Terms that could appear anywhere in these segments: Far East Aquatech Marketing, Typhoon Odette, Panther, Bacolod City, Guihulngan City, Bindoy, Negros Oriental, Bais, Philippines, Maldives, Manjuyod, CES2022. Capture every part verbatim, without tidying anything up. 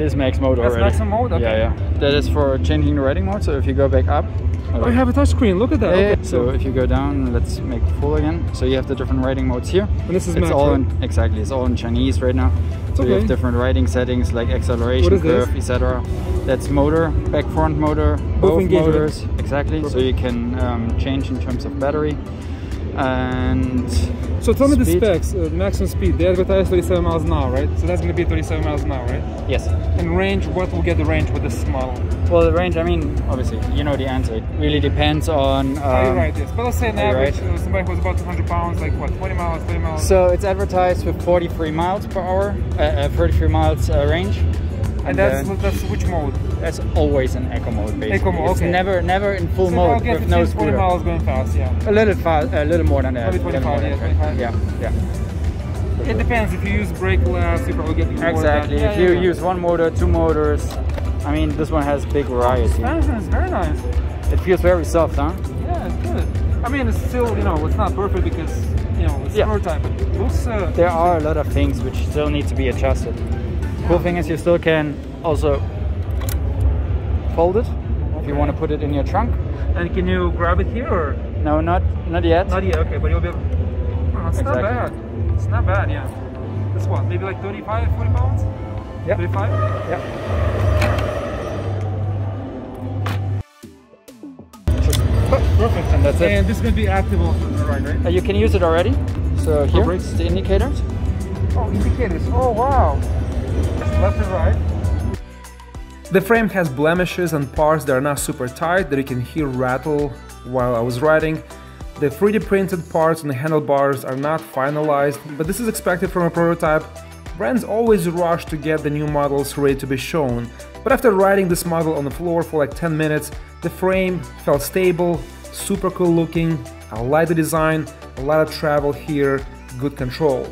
That is max mode already. That's max mode, okay. Yeah, yeah. That is for changing the riding mode, so if you go back up... Oh, you have a touchscreen, look at that. Yeah, okay. So if you go down, let's make it full again. So you have the different riding modes here. And this is it's max, all in, right? Exactly, it's all in Chinese right now. So okay. You have different riding settings like acceleration, curve, et cetera. That's motor, back front motor, both, both motors. Exactly, perfect. So you can um, change in terms of battery. And so tell me speed. The specs, uh, maximum speed, they advertise thirty-seven miles an hour, right? So that's going to be thirty-seven miles an hour, right? Yes. And range, what will get the range with this model? Well, the range, I mean, obviously, you know the answer. It really depends on... Um, oh, you're right, yes. But let's say an average, right? Somebody who's about two hundred pounds, like what, twenty miles, thirty miles? So it's advertised with forty-three miles per hour, uh, uh, thirty-three miles uh, range. And, and that's, then, that's which mode? That's always an eco mode, basically. Eco mode, okay. It's never, never in full so mode with no speed. Miles going fast, yeah. A little fast, a little more than that. Probably twenty-five, yeah, twenty-five. Yeah, yeah. It depends. If you use brake laps, you probably get more. Exactly. If yeah, you yeah. use one motor, two motors, I mean, this one has big variety. The suspension is very nice. It feels very soft, huh? Yeah, it's good. I mean, it's still, you know, it's not perfect because you know it's yeah. summertime. But it looks. Uh, there are a lot of things which still need to be adjusted. Cool thing is you still can also fold it okay. if you want to put it in your trunk. And can you grab it here or? No, not not yet. Not yet, okay, but you'll be able... oh, it's exactly. not bad. It's not bad, yeah. This one, maybe like thirty-five, forty pounds? Yeah. thirty-five? Yeah. Perfect. And that's it. And this is going to be active also, right? right? Uh, you can use it already. So here, oh, it's the indicators. Oh, indicators. Oh, wow. Left and right. The frame has blemishes and parts that are not super tight that you can hear rattle while I was riding. The three D printed parts on the handlebars are not finalized, but this is expected from a prototype. Brands always rush to get the new models ready to be shown, but after riding this model on the floor for like ten minutes, the frame felt stable, super cool looking. I like the design, a lot of travel here, good control.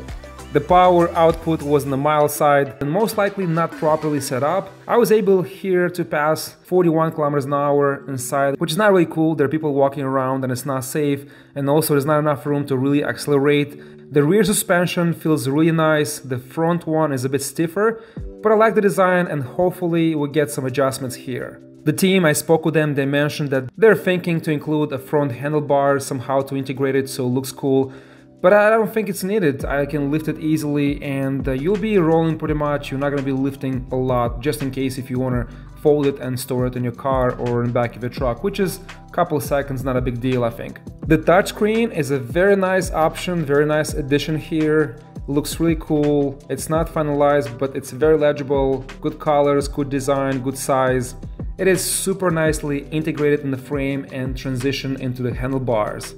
The power output was on the mild side and most likely not properly set up. I was able here to pass forty-one kilometers an hour inside, which is not really cool. There are people walking around and it's not safe, and also there's not enough room to really accelerate. The rear suspension feels really nice, the front one is a bit stiffer, but I like the design and hopefully we'll get some adjustments here. The team, I spoke with them, they mentioned that they're thinking to include a front handlebar somehow to integrate it so it looks cool. But I don't think it's needed. I can lift it easily and uh, you'll be rolling pretty much. You're not going to be lifting a lot, just in case if you want to fold it and store it in your car or in the back of your truck, which is a couple of seconds, not a big deal, I think. The touchscreen is a very nice option, very nice addition here. Looks really cool. It's not finalized, but it's very legible. Good colors, good design, good size. It is super nicely integrated in the frame and transitioned into the handlebars.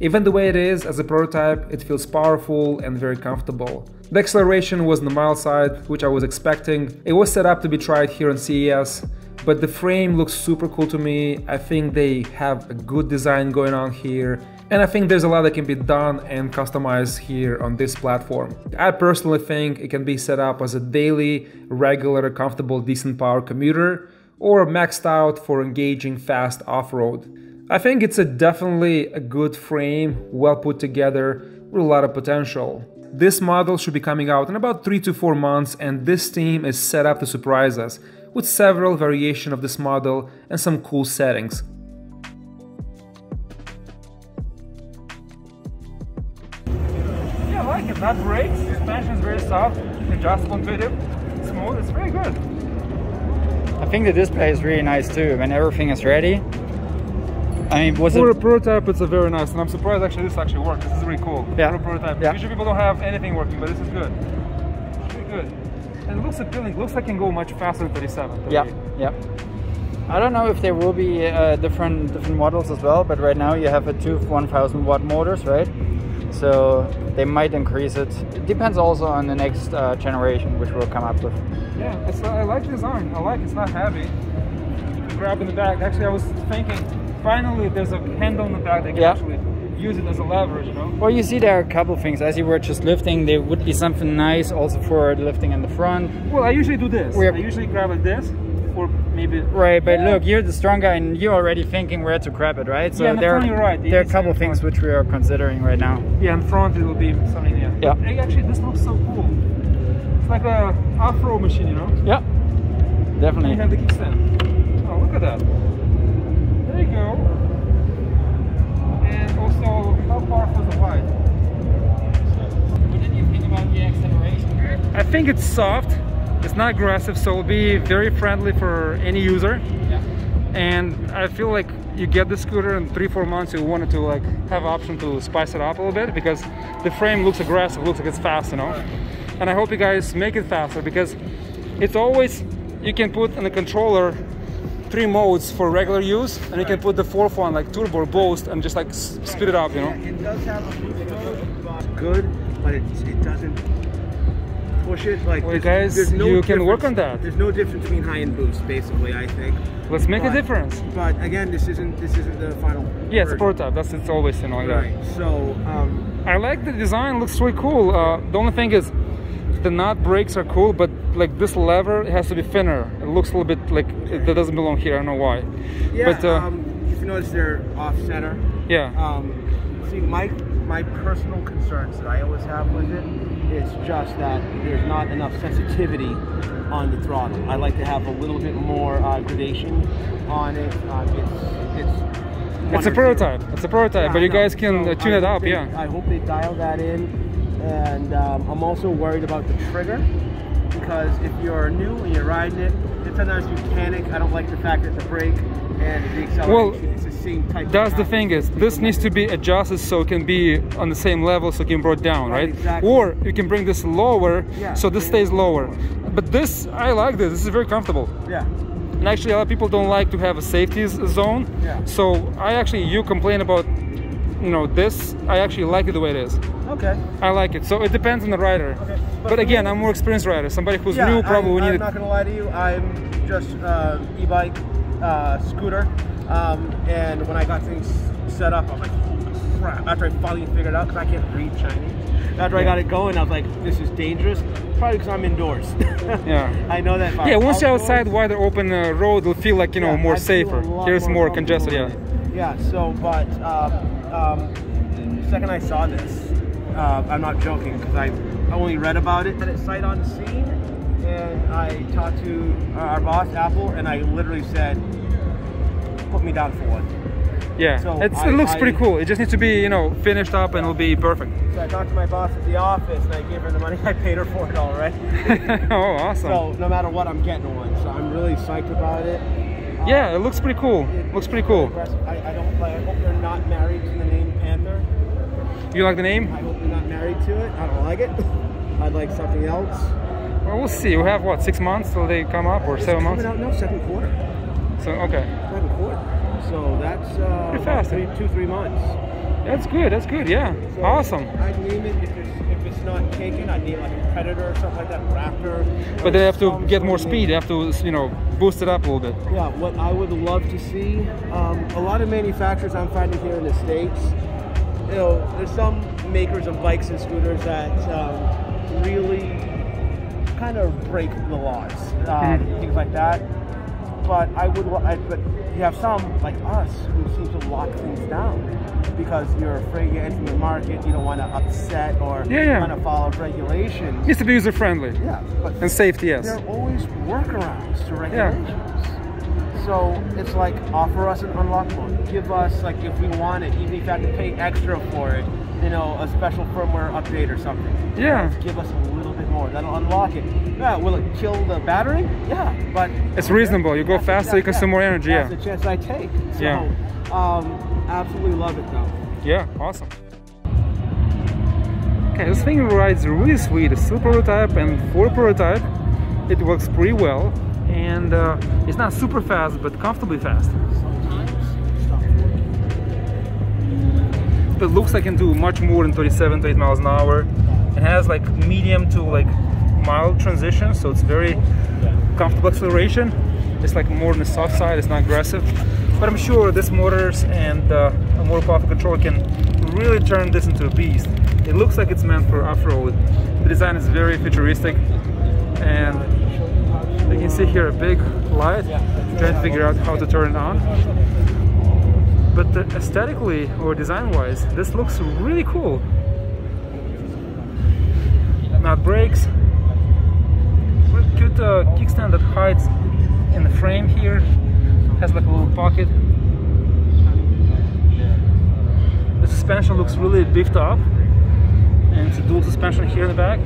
Even the way it is, as a prototype, it feels powerful and very comfortable. The acceleration was on the mild side, which I was expecting. It was set up to be tried here on C E S, but the frame looks super cool to me. I think they have a good design going on here, and I think there's a lot that can be done and customized here on this platform. I personally think it can be set up as a daily, regular, comfortable, decent power commuter, or maxed out for engaging fast off-road. I think it's a definitely a good frame, well put together, with a lot of potential. This model should be coming out in about three to four months, and this team is set up to surprise us with several variations of this model and some cool settings. Yeah, I like it. That brakes, suspension is very soft, adjustable, intuitive, smooth, it's very good. I think the display is really nice too, when everything is ready. I mean, was for it... a prototype, it's a very nice, and I'm surprised actually this actually worked. This is really cool. Yeah. For a prototype. Yeah. Usually people don't have anything working, but this is good. It's really good. And it looks appealing. It looks like it can go much faster than thirty-seven. Yeah, yeah. I don't know if there will be uh, different different models as well, but right now you have a two one thousand watt motors, right? So they might increase it. It depends also on the next uh, generation, which will come up with. Yeah, it's, I like the design. I like it's not heavy. Grab in the back. Actually, I was thinking. Finally, there's a handle on the back that can yeah. actually use it as a leverage, you know? Well, you see there are a couple of things. As you were just lifting, there would be something nice also for lifting in the front. Well, I usually do this. We're... I usually grab it this, or maybe... Right, but yeah. look, you're the strong guy and you're already thinking where to grab it, right? So yeah, there, are, right. there are a couple of things front. which we are considering right now. Yeah, in front it will be something, yeah. yeah. But actually, this looks so cool. It's like a off-road machine, you know? Yeah. definitely. You have the kickstand. Oh, look at that. There you go. And also, how powerful the bike? What did you think about the acceleration? I think it's soft. It's not aggressive, so it'll be very friendly for any user. Yeah. And I feel like you get the scooter in three, four months, you wanted to like have an option to spice it up a little bit, because the frame looks aggressive, looks like it's fast, you know. Right. And I hope you guys make it faster, because it's always, you can put in the controller three modes for regular use, and right. you can put the fourth one like turbo, boost, and just like speed it up, you know. Yeah, it does have a good, but it, it doesn't. Push it like well, guys, there's no you can work on that. There's no difference between high and boost, basically. I think. Let's make but, a difference. But again, this isn't this isn't the final. Yeah, it's a prototype. That's it's always you know. Right. That. So. Um, I like the design. It looks really cool. Uh, the only thing is, the nut brakes are cool, but like this lever it has to be thinner. It looks a little bit like okay. it, that doesn't belong here. I don't know why. Yeah. But, uh, um, if you notice, they're off center. Yeah. Um, see, my my personal concerns that I always have with it. It's just that there's not enough sensitivity on the throttle. I like to have a little bit more uh, gradation on it. Um, it's it's, it's a prototype. Two. It's a prototype, yeah, but you guys can so tune I it up. They, yeah. I hope they dial that in. And um, I'm also worried about the trigger, because if you're new and you're riding it, if sometimes you panic. I don't like the fact that the brake and the acceleration well, is the same type. That's of the thing is, this needs to be adjusted so it can be on the same level, so it can be brought down, right? right? Exactly. Or you can bring this lower, yeah, so this stays lower. Lower. But this, I like this. This is very comfortable. Yeah. And actually, a lot of people don't like to have a safety zone. Yeah. So I actually, you complain about, you know, this. I actually like it the way it is. Okay. I like it. So it depends on the rider. Okay. But, but again, I'm more experienced rider. Somebody who's yeah, new probably needed. I'm not gonna lie to you. I'm just uh, e-bike. Uh, scooter, um, and when I got things set up, I'm like, holy crap! After I finally figured it out, because I can't read Chinese. After yeah. I got it going, I was like, this is dangerous. Probably because I'm indoors. yeah. I know that. Yeah. Once you're outside, wider open uh, road, it'll feel like you know yeah, more I safer. Here's more, more congested. Yeah. Yeah. So, but um, um, the second I saw this, uh, I'm not joking, because I only read about it. Had it sight unseen. And I talked to our boss, Apple, and I literally said, put me down for one. Yeah, so it's, I, it looks I, pretty cool. It just needs to be, you know, finished up and it'll be perfect. So I talked to my boss at the office and I gave her the money. I paid her for it already. Oh, awesome. So no matter what, I'm getting one. So I'm really psyched about it. Yeah, um, it looks pretty cool. It, it looks pretty cool. I, I don't play. I hope they're not married to the name Panther. You like the name? I hope they're not married to it. I don't like it. I'd like something else. Well, we'll see. We have what, six months till they come up, or it's seven months? Out, no, second quarter. So okay. Second quarter. So that's uh, pretty fast. Three, two, three months. That's good. That's good. Yeah. So awesome. I'd name it if it's, if it's not taken. I'd name like a Predator or something like that, Raptor. But they have to get more speed. They have to, you know, boost it up a little bit. Yeah. What I would love to see, um, a lot of manufacturers I'm finding here in the States. You know, there's some makers of bikes and scooters that um, really. Kind of break the laws, um, mm-hmm. things like that. But I would, I, but you have some like us who seem to lock things down because you're afraid you're entering the market. You don't want to upset or yeah, yeah. want to follow regulations. It needs to be user friendly. Yeah, but and safety. Yes. There are always workarounds to regulations. Yeah. So it's like offer us an unlock mode. Give us like if we want it, even if you have to pay extra for it. You know, a special firmware update or something. Yeah. Let's give us a little. More. That'll unlock it. Yeah, will it kill the battery? Yeah, but it's reasonable. You go faster, you consume more energy. That's yeah. the chance I take. So, yeah. Um, absolutely love it though. Yeah, awesome. Okay, this thing rides really sweet. It's still prototype and for prototype, it works pretty well, and uh, it's not super fast, but comfortably fast. But it looks like it can do much more than thirty-seven to eight miles an hour. It has like medium to like mild transition, so it's very comfortable acceleration. It's like more on the soft side, it's not aggressive. But I'm sure this motors and uh, a more powerful controller can really turn this into a beast. It looks like it's meant for off-road. The design is very futuristic. And you can see here a big light, trying to figure out how to turn it on. But aesthetically or design-wise, this looks really cool. Not brakes. What a cute uh, kickstand that hides in the frame here. Has like a little pocket. The suspension looks really beefed up, and it's a dual suspension here in the back.